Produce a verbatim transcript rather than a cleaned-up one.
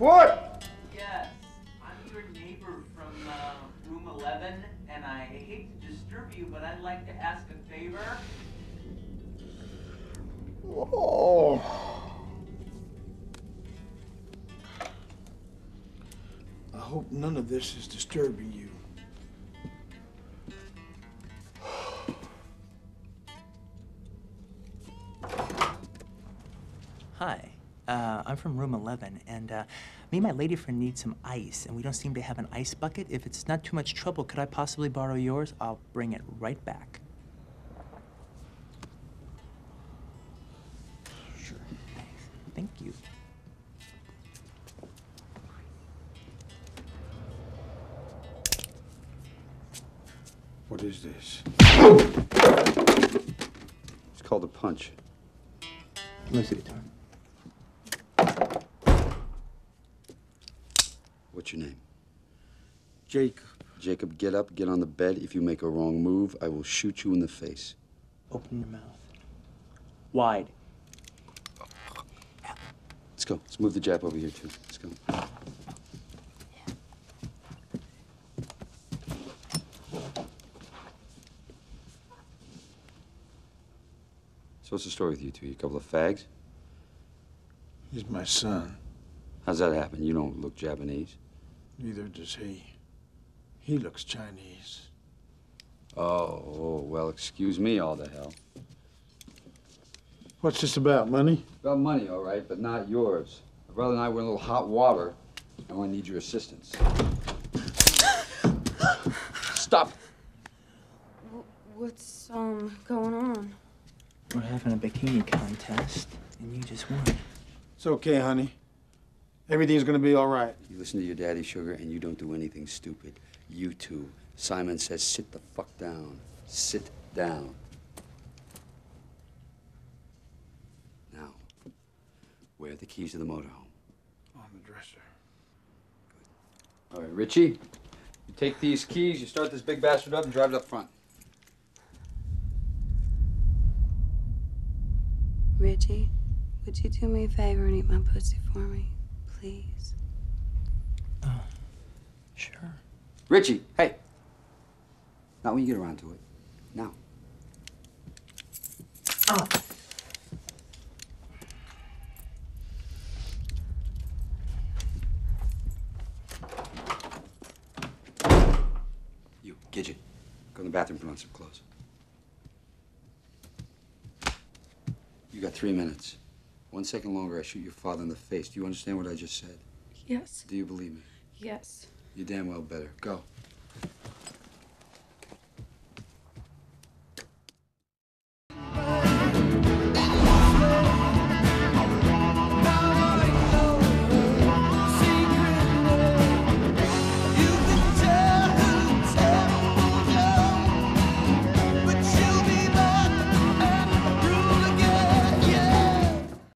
What? Yes, I'm your neighbor from uh, room eleven, and I hate to disturb you, but I'd like to ask a favor. Oh. I hope none of this is disturbing you. Hi, uh, I'm from room eleven, and uh, me and my lady friend need some ice, and we don't seem to have an ice bucket. If it's not too much trouble, could I possibly borrow yours? I'll bring it right back. Sure. Thank you. What is this? It's called a punch. Let's see. What's your name? Jacob. Jacob, get up, get on the bed. If you make a wrong move, I will shoot you in the face. Open your mouth. Wide. Let's go. Let's move the Jap over here, too. Let's go. So what's the story with you two? You a couple of fags? He's my son. How's that happen? You don't look Japanese. Neither does he. He looks Chinese. Oh, oh, well, excuse me all the hell. What's this about, money? About money, all right, but not yours. My brother and I were in a little hot water, and I need your assistance. Stop. What's um going on? We're having a bikini contest, and you just won. It's okay, honey. Everything's gonna be all right. You listen to your daddy, sugar, and you don't do anything stupid. You two. Simon says, sit the fuck down. Sit down. Now, where are the keys to the motorhome? On the dresser. Good. All right, Richie, you take these keys, you start this big bastard up, and drive it up front. Richie, would you do me a favor and eat my pussy for me, please? Oh, sure. Richie, hey! Not when you get around to it. Now. Oh. You, Gidget, go in the bathroom and put on some clothes. You got three minutes. One second longer, I shoot your father in the face. Do you understand what I just said? Yes. Do you believe me? Yes. You damn well better. Go.